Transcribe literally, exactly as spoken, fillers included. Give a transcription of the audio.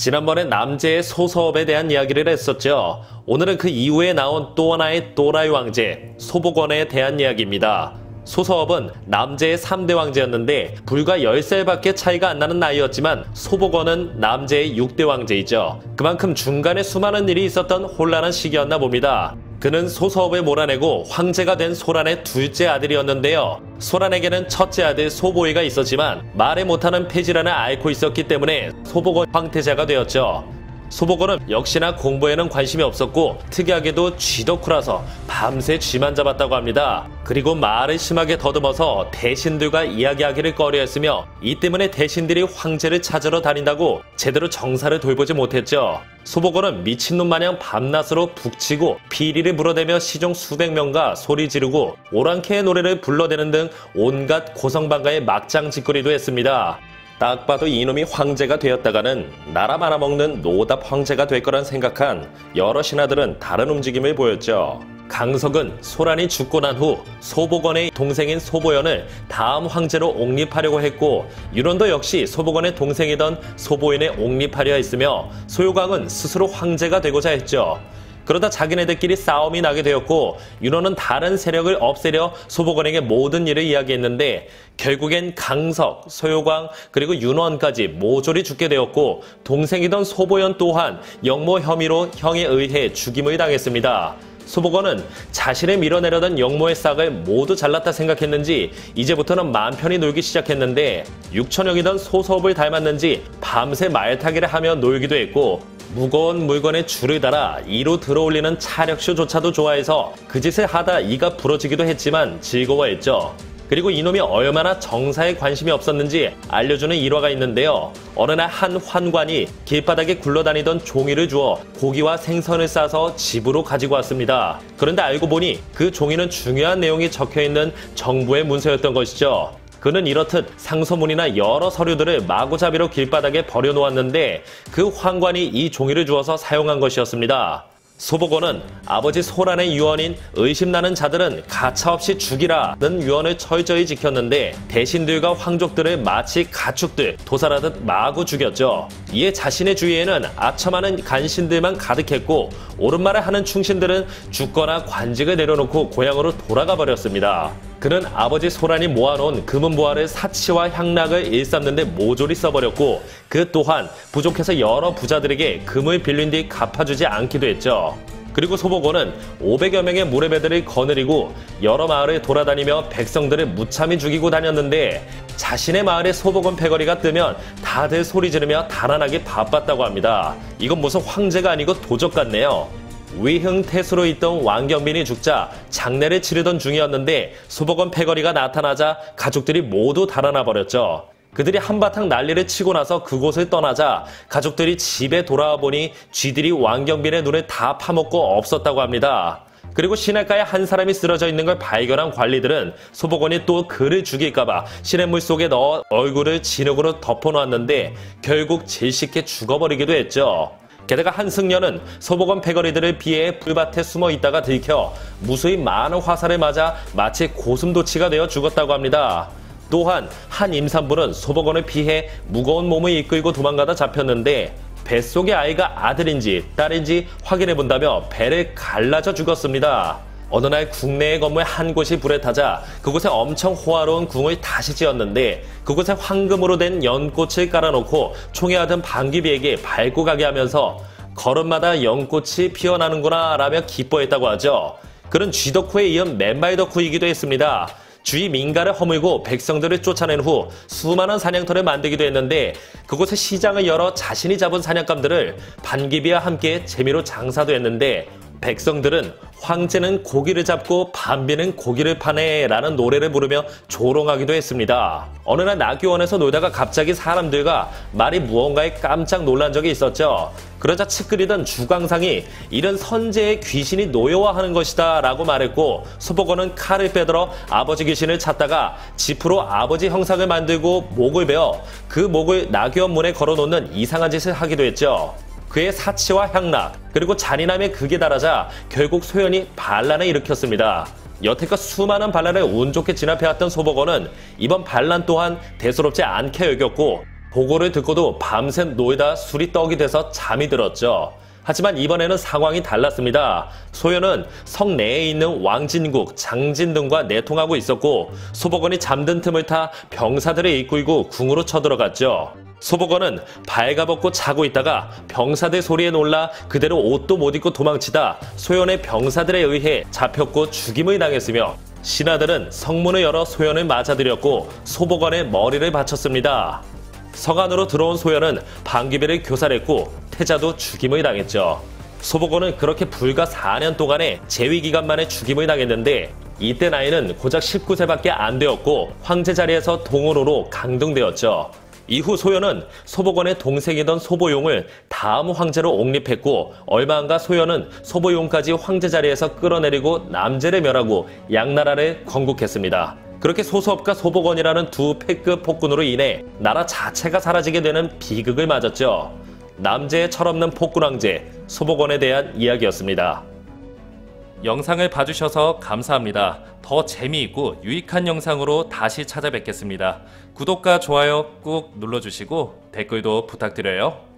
지난번에 남제의 소서업에 대한 이야기를 했었죠. 오늘은 그 이후에 나온 또 하나의 또라이 왕제, 소보권에 대한 이야기입니다. 소서업은 남제의 삼대 왕제였는데 불과 열 살밖에 차이가 안 나는 나이였지만 소보권은 남제의 육대 왕제이죠. 그만큼 중간에 수많은 일이 있었던 혼란한 시기였나 봅니다. 그는 소서업에 몰아내고 황제가 된 소란의 둘째 아들이었는데요. 소란에게는 첫째 아들 소보이가 있었지만 말에 못하는 폐질환을 앓고 있었기 때문에 소보권 황태자가 되었죠. 소보권은 역시나 공부에는 관심이 없었고 특이하게도 쥐덕후라서 밤새 쥐만 잡았다고 합니다. 그리고 말을 심하게 더듬어서 대신들과 이야기하기를 꺼려했으며 이 때문에 대신들이 황제를 찾으러 다닌다고 제대로 정사를 돌보지 못했죠. 소보권은 미친놈 마냥 밤낮으로 북치고 비리를 물어대며 시종 수백 명과 소리 지르고 오랑캐의 노래를 불러대는 등 온갖 고성방가의 막장 짓거리도 했습니다. 딱 봐도 이놈이 황제가 되었다가는 나라 말아먹는 노답 황제가 될 거란 생각한 여러 신하들은 다른 움직임을 보였죠. 강석은 소란이 죽고 난 후 소보권의 동생인 소보연을 다음 황제로 옹립하려고 했고 유론도 역시 소보권의 동생이던 소보연을 옹립하려 했으며 소요광은 스스로 황제가 되고자 했죠. 그러다 자기네들끼리 싸움이 나게 되었고 윤호는 다른 세력을 없애려 소보권에게 모든 일을 이야기했는데 결국엔 강석, 소요광 그리고 윤원까지 모조리 죽게 되었고 동생이던 소보연 또한 역모 혐의로 형에 의해 죽임을 당했습니다. 소보권은 자신을 밀어내려던 역모의 싹을 모두 잘랐다 생각했는지 이제부터는 마음 편히 놀기 시작했는데 육천형이던 소서업을 닮았는지 밤새 말타기를 하며 놀기도 했고 무거운 물건에 줄을 달아 이로 들어올리는 차력쇼조차도 좋아해서 그 짓을 하다 이가 부러지기도 했지만 즐거워했죠. 그리고 이놈이 얼마나 정사에 관심이 없었는지 알려주는 일화가 있는데요. 어느 날 한 환관이 길바닥에 굴러다니던 종이를 주어 고기와 생선을 싸서 집으로 가지고 왔습니다. 그런데 알고 보니 그 종이는 중요한 내용이 적혀있는 정부의 문서였던 것이죠. 그는 이렇듯 상소문이나 여러 서류들을 마구잡이로 길바닥에 버려놓았는데 그 환관이 이 종이를 주어서 사용한 것이었습니다. 소보권은 아버지 소란의 유언인 의심나는 자들은 가차없이 죽이라는 유언을 철저히 지켰는데 대신들과 황족들을 마치 가축들 도살하듯 마구 죽였죠. 이에 자신의 주위에는 아첨하는 간신들만 가득했고 옳은 말을 하는 충신들은 죽거나 관직을 내려놓고 고향으로 돌아가 버렸습니다. 그는 아버지 소란이 모아놓은 금은보화를 사치와 향락을 일삼는 데 모조리 써버렸고 그 또한 부족해서 여러 부자들에게 금을 빌린 뒤 갚아주지 않기도 했죠. 그리고 소보권은 오백여 명의 무례배들을 거느리고 여러 마을을 돌아다니며 백성들을 무참히 죽이고 다녔는데 자신의 마을에 소보권 패거리가 뜨면 다들 소리 지르며 달아나기 바빴다고 합니다. 이건 무슨 황제가 아니고 도적 같네요. 위흥태수로 있던 왕경빈이 죽자 장례를 치르던 중이었는데 소보권 패거리가 나타나자 가족들이 모두 달아나 버렸죠. 그들이 한바탕 난리를 치고 나서 그곳을 떠나자 가족들이 집에 돌아와 보니 쥐들이 왕경빈의 눈을 다 파먹고 없었다고 합니다. 그리고 시냇가에 한 사람이 쓰러져 있는 걸 발견한 관리들은 소보권이 또 그를 죽일까봐 시냇물 속에 넣어 얼굴을 진흙으로 덮어놓았는데 결국 질식해 죽어버리기도 했죠. 게다가 한승연은 소보권 패거리들을 피해 풀밭에 숨어 있다가 들켜 무수히 많은 화살을 맞아 마치 고슴도치가 되어 죽었다고 합니다. 또한 한 임산부는 소보권을 피해 무거운 몸을 이끌고 도망가다 잡혔는데 뱃속의 아이가 아들인지 딸인지 확인해본다며 배를 갈라져 죽었습니다. 어느 날 국내의 건물 한 곳이 불에 타자 그곳에 엄청 호화로운 궁을 다시 지었는데 그곳에 황금으로 된 연꽃을 깔아놓고 총에 하던 방귀비에게 밟고 가게 하면서 걸음마다 연꽃이 피어나는구나 라며 기뻐했다고 하죠. 그는 쥐덕후에 이은 맨발 덕후이기도 했습니다. 주위 민가를 허물고 백성들을 쫓아낸 후 수많은 사냥터를 만들기도 했는데 그곳에 시장을 열어 자신이 잡은 사냥감들을 반기비와 함께 재미로 장사도 했는데 백성들은 황제는 고기를 잡고 반비는 고기를 파네 라는 노래를 부르며 조롱하기도 했습니다. 어느 날 낙유원에서 놀다가 갑자기 사람들과 말이 무언가에 깜짝 놀란 적이 있었죠. 그러자 치끄리던 주광상이 이런 선제의 귀신이 노여워하는 것이다 라고 말했고 소보권은 칼을 빼들어 아버지 귀신을 찾다가 지프로 아버지 형상을 만들고 목을 베어 그 목을 낙유원 문에 걸어놓는 이상한 짓을 하기도 했죠. 그의 사치와 향락 그리고 잔인함에 극에 달하자 결국 소연이 반란을 일으켰습니다. 여태껏 수많은 반란을 운 좋게 진압해왔던 소보권은 이번 반란 또한 대수롭지 않게 여겼고 보고를 듣고도 밤새 놀다 술이 떡이 돼서 잠이 들었죠. 하지만 이번에는 상황이 달랐습니다. 소연은 성내에 있는 왕진국, 장진 등과 내통하고 있었고 소보권이 잠든 틈을 타 병사들을 이끌고 궁으로 쳐들어갔죠. 소보권은 발가벗고 자고 있다가 병사들 소리에 놀라 그대로 옷도 못 입고 도망치다 소연의 병사들에 의해 잡혔고 죽임을 당했으며 신하들은 성문을 열어 소연을 맞아들였고 소보권의 머리를 바쳤습니다. 성 안으로 들어온 소연은 방귀비를 교살했고 태자도 죽임을 당했죠. 소보권은 그렇게 불과 사 년 동안의 재위 기간만에 죽임을 당했는데 이때 나이는 고작 십구 세밖에 안 되었고 황제 자리에서 동원호로 강등되었죠. 이후 소연은 소보권의 동생이던 소보용을 다음 황제로 옹립했고 얼마 안가 소연은 소보용까지 황제 자리에서 끌어내리고 남제를 멸하고 양나라를 건국했습니다. 그렇게 소수업과 소보권이라는 두 패급 폭군으로 인해 나라 자체가 사라지게 되는 비극을 맞았죠. 남제의 철없는 폭군왕제, 소보권에 대한 이야기였습니다. 영상을 봐주셔서 감사합니다. 더 재미있고 유익한 영상으로 다시 찾아뵙겠습니다. 구독과 좋아요 꾹 눌러주시고 댓글도 부탁드려요.